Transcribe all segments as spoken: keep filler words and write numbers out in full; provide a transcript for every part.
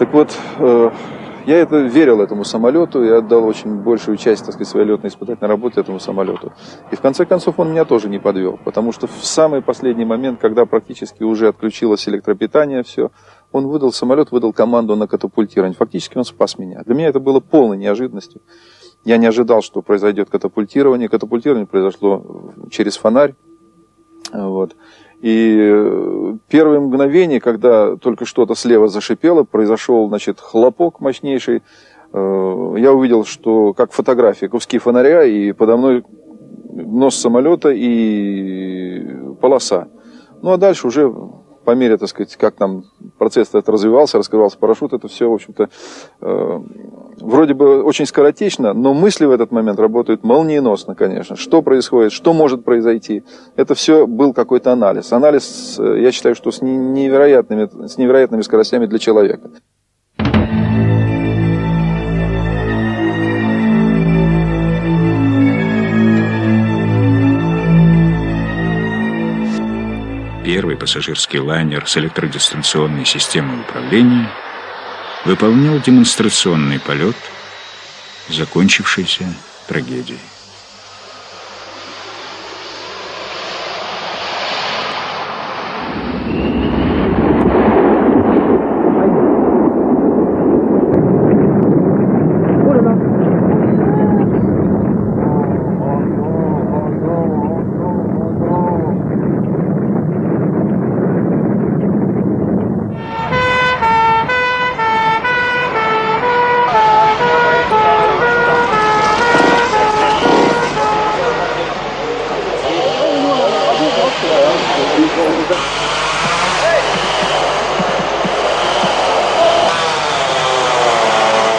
Так вот, я это верил этому самолету, я отдал очень большую часть, так сказать, своей летно-испытательной работы этому самолету. И в конце концов он меня тоже не подвел, потому что в самый последний момент, когда практически уже отключилось электропитание, все, он выдал самолет, выдал команду на катапультирование. Фактически он спас меня. Для меня это было полной неожиданностью. Я не ожидал, что произойдет катапультирование. Катапультирование произошло через фонарь. Вот. И первые мгновения, когда только что-то слева зашипело, произошел, значит, хлопок мощнейший. Я увидел, что как фотографии, куски фонаря, и подо мной нос самолета и полоса. Ну а дальше уже по мере, так сказать, как там процесс этот развивался, раскрывался парашют, это все, в общем-то, э, вроде бы очень скоротечно, но мысли в этот момент работают молниеносно, конечно. Что происходит, что может произойти, это все был какой-то анализ. Анализ, я считаю, что с невероятными, с невероятными скоростями для человека. Первый пассажирский лайнер с электродистанционной системой управления выполнял демонстрационный полет, закончившийся трагедией.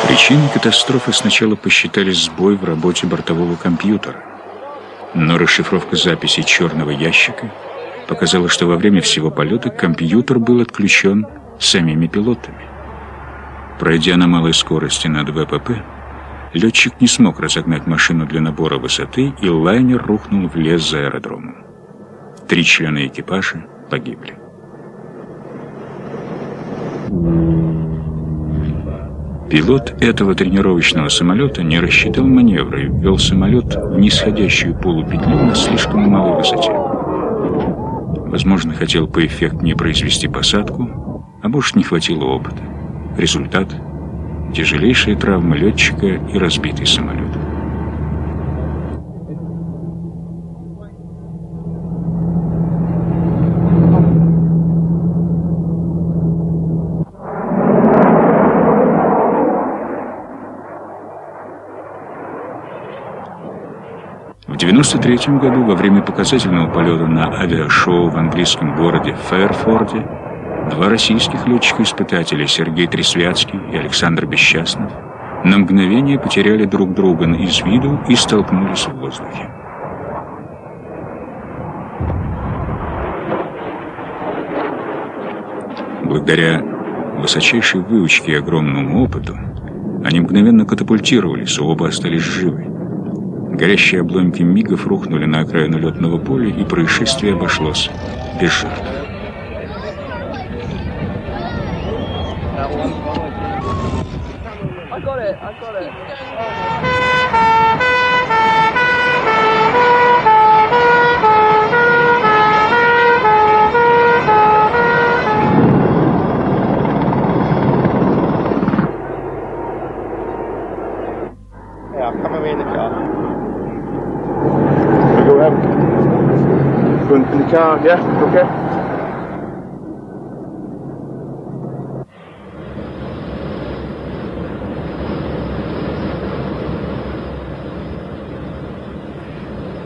Причиной катастрофы сначала посчитали сбой в работе бортового компьютера, но расшифровка записей черного ящика показала, что во время всего полета компьютер был отключен самими пилотами. Пройдя на малой скорости над ВПП, летчик не смог разогнать машину для набора высоты, и лайнер рухнул в лес за аэродромом. Три члена экипажа погибли. Пилот этого тренировочного самолета не рассчитал маневры и ввел самолет в нисходящую полупетлю на слишком малой высоте. Возможно, хотел поэффектнее произвести посадку, а может, не хватило опыта. Результат – тяжелейшая травма летчика и разбитый самолет. В девяносто третьем году во время показательного полета на авиашоу в английском городе Файрфорде два российских летчика-испытателя, Сергей Тресвятский и Александр Бесчастнов, на мгновение потеряли друг друга из виду и столкнулись в воздухе. Благодаря высочайшей выучке и огромному опыту они мгновенно катапультировались, оба остались живы. Горящие обломки мигов рухнули на окраину летного поля, и происшествие обошлось без жертв.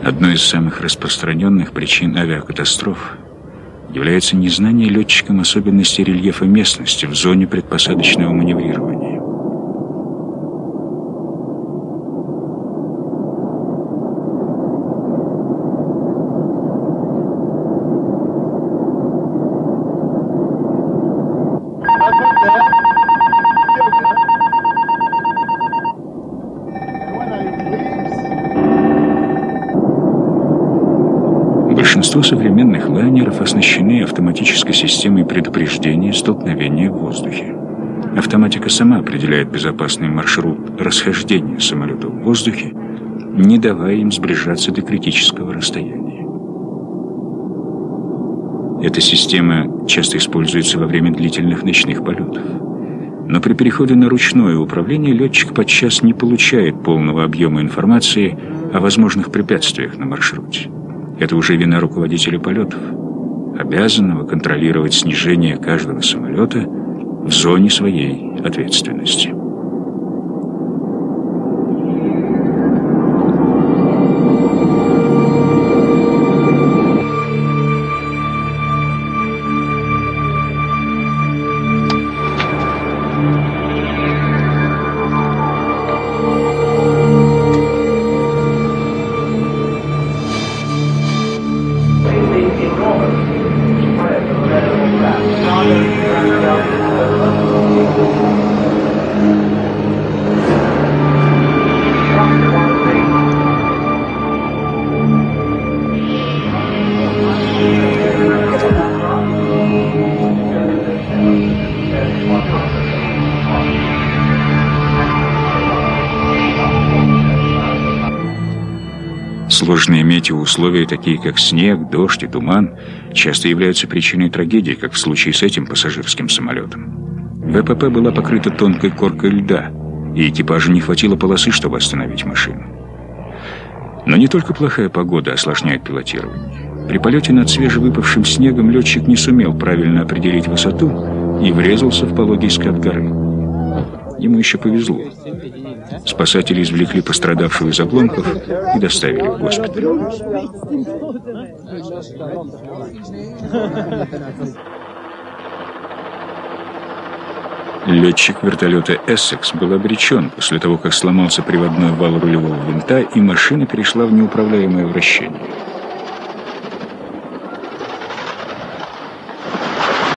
Одной из самых распространенных причин авиакатастроф является незнание летчиком особенностей рельефа местности в зоне предпосадочного маневрирования. Большинство современных лайнеров оснащены автоматической системой предупреждения столкновения в воздухе. Автоматика сама определяет безопасный маршрут расхождения самолета в воздухе, не давая им сближаться до критического расстояния. Эта система часто используется во время длительных ночных полетов. Но при переходе на ручное управление летчик подчас не получает полного объема информации о возможных препятствиях на маршруте. Это уже вина руководителя полетов, обязанного контролировать снижение каждого самолета в зоне своей ответственности. Сложные метеоусловия, такие как снег, дождь и туман, часто являются причиной трагедии, как в случае с этим пассажирским самолетом. ВПП была покрыта тонкой коркой льда, и экипажу не хватило полосы, чтобы остановить машину. Но не только плохая погода осложняет пилотирование. При полете над свежевыпавшим снегом летчик не сумел правильно определить высоту и врезался в пологий скат горы. Ему еще повезло. Спасатели извлекли пострадавшего из обломков и доставили в госпиталь. Летчик вертолета «Эссекс» был обречен после того, как сломался приводной вал рулевого винта, и машина перешла в неуправляемое вращение.